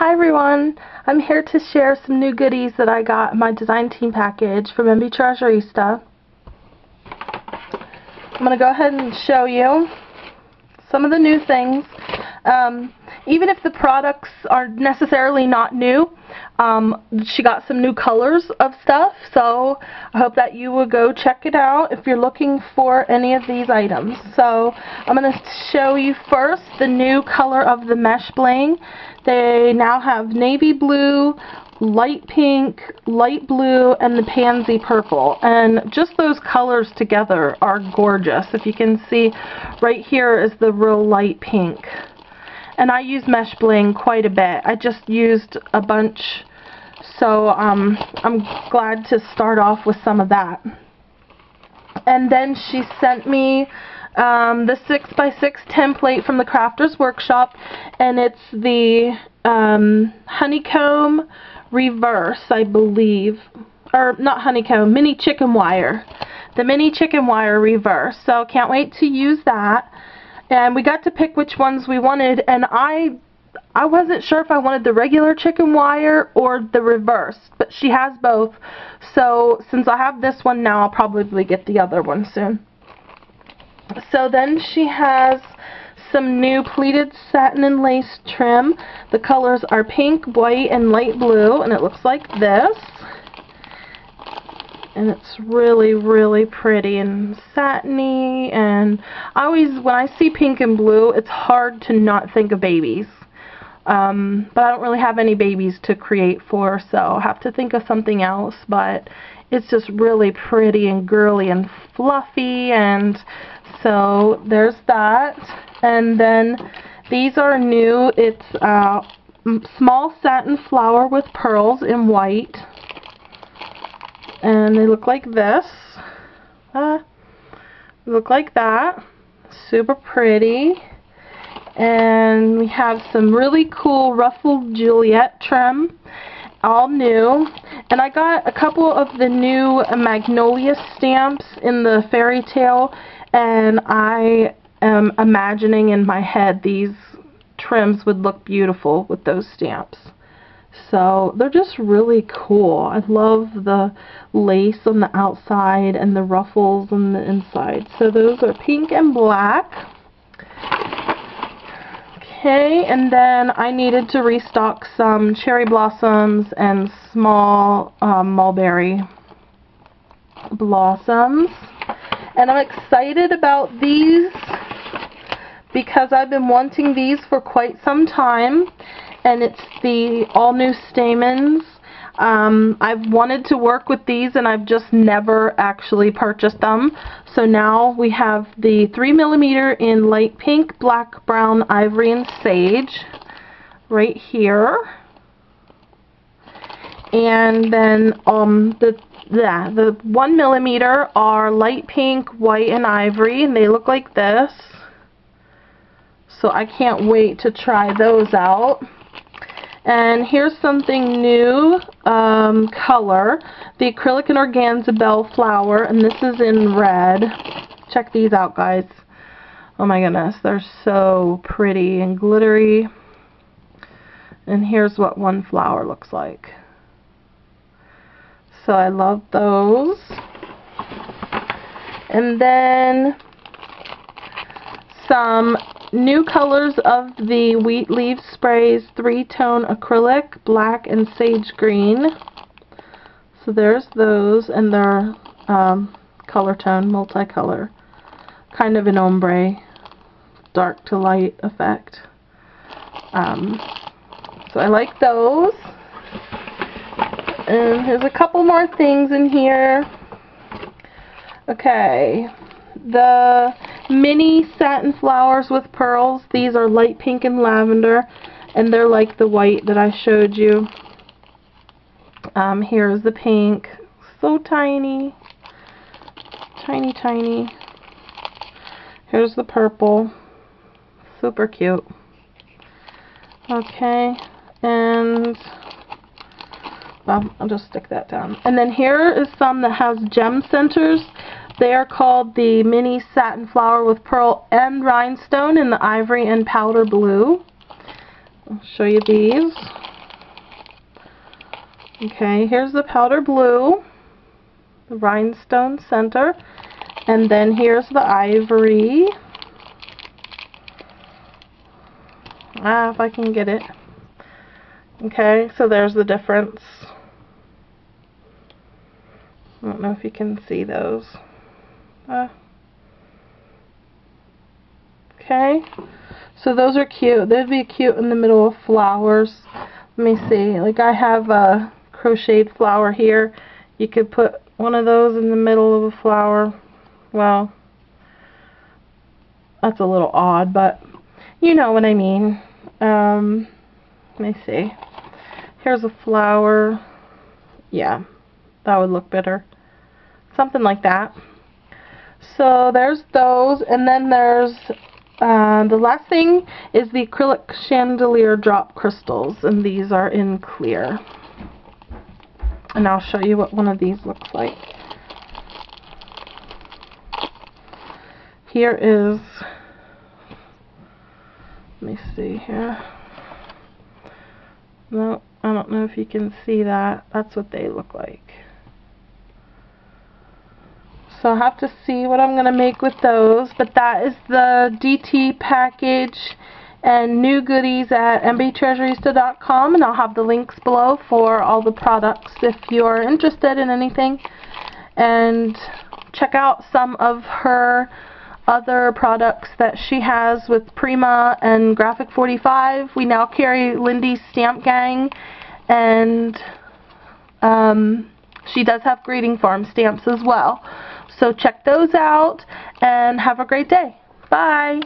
Hi everyone, I'm here to share some new goodies that I got in my design team package from Mbtreasurista. I'm going to go ahead and show you some of the new things. Even if the products are necessarily not new, she got some new colors of stuff, so I hope that you will go check it out if you're looking for any of these items. So I'm going to show you first the new color of the mesh bling. They now have navy blue, light pink, light blue, and the pansy purple, and just those colors together are gorgeous. If you can see, right here is the real light pink. And I use mesh bling quite a bit. I just used a bunch, so I'm glad to start off with some of that. And then she sent me the 6x6 template from the Crafters Workshop, and it's the honeycomb reverse, I believe, or not honeycomb, mini chicken wire, the mini chicken wire reverse. So can't wait to use that. And we got to pick which ones we wanted, and I wasn't sure if I wanted the regular chicken wire or the reverse, but she has both, so since I have this one now, I'll probably get the other one soon. So then she has some new pleated satin and lace trim. The colors are pink, white, and light blue, and it looks like this. And it's really, really pretty and satiny, and I always, when I see pink and blue, it's hard to not think of babies. But I don't really have any babies to create for, so I'll have to think of something else, but it's just really pretty and girly and fluffy, and so there's that. And then these are new. It's small satin flower with pearls in white. And they look like this. Look like that. Super pretty. And we have some really cool ruffled Juliet trim, all new. And I got a couple of the new Magnolia stamps in the fairy tale, and I am imagining in my head these trims would look beautiful with those stamps. So they're just really cool. I love the lace on the outside and the ruffles on the inside. So those are pink and black. Okay, and then I needed to restock some cherry blossoms and small mulberry blossoms. And I'm excited about these because I've been wanting these for quite some time. And it's the all-new stamens. I've wanted to work with these, and I've just never actually purchased them. So now we have the 3mm in light pink, black, brown, ivory, and sage right here. And then the 1mm are light pink, white, and ivory, and they look like this. So I can't wait to try those out. And here's something new, color, the acrylic and organza bellflower, and this is in red. Check these out, guys. Oh my goodness, they're so pretty and glittery. And here's what one flower looks like. So I love those. And then some new colors of the Wheat Leaf Sprays three-tone acrylic, black, and sage green. So there's those, and they're color tone, multicolor. Kind of an ombre, dark to light effect. So I like those. And here's a couple more things in here. Okay. The mini satin flowers with pearls. These are light pink and lavender, and they're like the white that I showed you. Here's the pink. So tiny. Tiny, tiny. Here's the purple. Super cute. Okay. And I'll just stick that down. And then here is some that has gem centers. They are called the mini satin flower with pearl and rhinestone in the ivory and powder blue. I'll show you these. Okay, here's the powder blue, the rhinestone center, and then here's the ivory. If I can get it. Okay, so there's the difference. I don't know if you can see those. Okay, so those are cute. They'd be cute in the middle of flowers. Let me see. Like I have a crocheted flower here. You could put one of those in the middle of a flower. Well, that's a little odd, but you know what I mean. Let me see. Here's a flower. Yeah, that would look better. Something like that. So there's those, and then there's the last thing is the acrylic chandelier drop crystals, and these are in clear. And I'll show you what one of these looks like. Here is, let me see here. No, I don't know if you can see that. That's what they look like. So I'll have to see what I'm going to make with those. But that is the DT package and new goodies at mbtreasurista.com. And I'll have the links below for all the products if you're interested in anything. And check out some of her other products that she has with Prima and Graphic 45. We now carry Lindy's Stamp Gang. And she does have Greeting Farm stamps as well. So check those out, and have a great day. Bye.